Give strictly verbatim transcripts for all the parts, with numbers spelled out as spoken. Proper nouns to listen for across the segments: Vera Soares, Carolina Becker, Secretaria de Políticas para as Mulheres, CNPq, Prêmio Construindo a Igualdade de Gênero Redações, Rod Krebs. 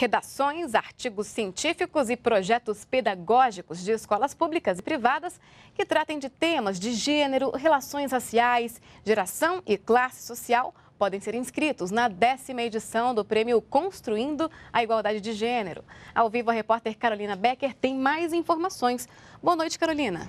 Redações, artigos científicos e projetos pedagógicos de escolas públicas e privadas que tratem de temas de gênero, relações raciais, geração e classe social podem ser inscritos na décima edição do Prêmio Construindo a Igualdade de Gênero. Ao vivo, a repórter Carolina Becker tem mais informações. Boa noite, Carolina.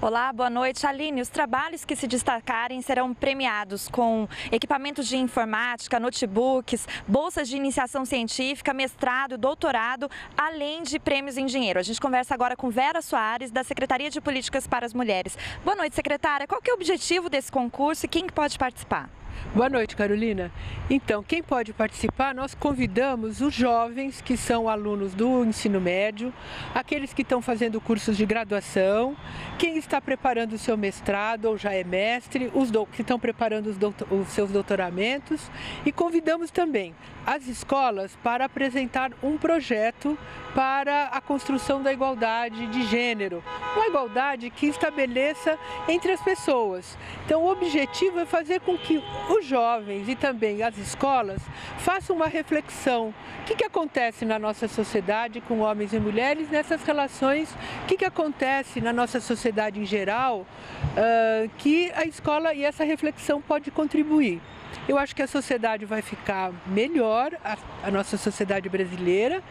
Olá, boa noite, Aline. Os trabalhos que se destacarem serão premiados com equipamentos de informática, notebooks, bolsas de iniciação científica, mestrado, doutorado, além de prêmios em dinheiro. A gente conversa agora com Vera Soares, da Secretaria de Políticas para as Mulheres. Boa noite, secretária. Qual que é o objetivo desse concurso e quem que pode participar? Boa noite, Carolina. Então, quem pode participar, nós convidamos os jovens que são alunos do ensino médio, aqueles que estão fazendo cursos de graduação, quem está preparando o seu mestrado ou já é mestre, os do... que estão preparando os, doutor... os seus doutoramentos, e convidamos também as escolas para apresentar um projeto para a construção da igualdade de gênero, uma igualdade que estabeleça entre as pessoas. Então, o objetivo é fazer com que os jovens e também as escolas façam uma reflexão. O que, que acontece na nossa sociedade com homens e mulheres nessas relações? O que, que acontece na nossa sociedade em geral uh, que a escola e essa reflexão pode contribuir? Eu acho que a sociedade vai ficar melhor, a, a nossa sociedade brasileira,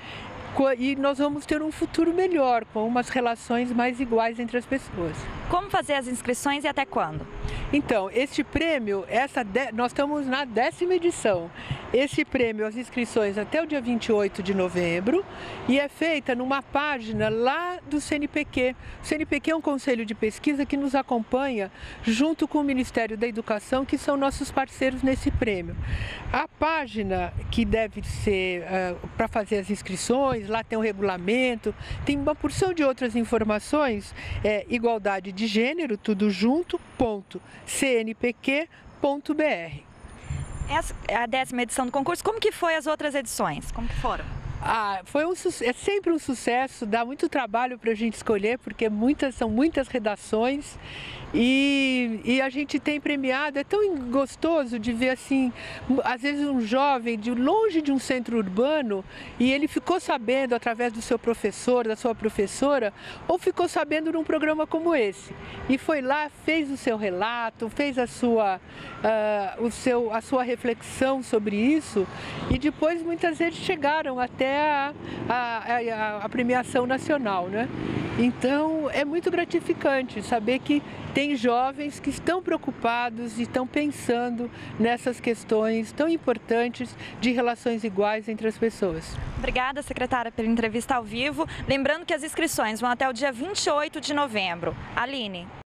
e nós vamos ter um futuro melhor, com umas relações mais iguais entre as pessoas. Como fazer as inscrições e até quando? Então, este prêmio, essa de... nós estamos na décima edição. Este prêmio, as inscrições até o dia vinte e oito de novembro, e é feita numa página lá do C N P q. O C N P q é um conselho de pesquisa que nos acompanha junto com o Ministério da Educação, que são nossos parceiros nesse prêmio. A página que deve ser uh, para fazer as inscrições, lá tem um regulamento, tem uma porção de outras informações, é igualdade de gênero, tudo junto, ponto. C N P q ponto b r. Essa é a décima edição do concurso. Como que foi as outras edições? Como que foram? Ah, foi um, é sempre um sucesso, dá muito trabalho para a gente escolher, porque muitas, são muitas redações e, e a gente tem premiado. É tão gostoso de ver, assim, às vezes um jovem de longe de um centro urbano, e ele ficou sabendo através do seu professor, da sua professora, ou ficou sabendo num programa como esse. E foi lá, fez o seu relato, fez a sua, uh, o seu, a sua reflexão sobre isso, e depois muitas vezes chegaram até A, a, a premiação nacional, né? Então é muito gratificante saber que tem jovens que estão preocupados e estão pensando nessas questões tão importantes de relações iguais entre as pessoas. Obrigada, secretária, pela entrevista ao vivo. Lembrando que as inscrições vão até o dia vinte e oito de novembro. Aline.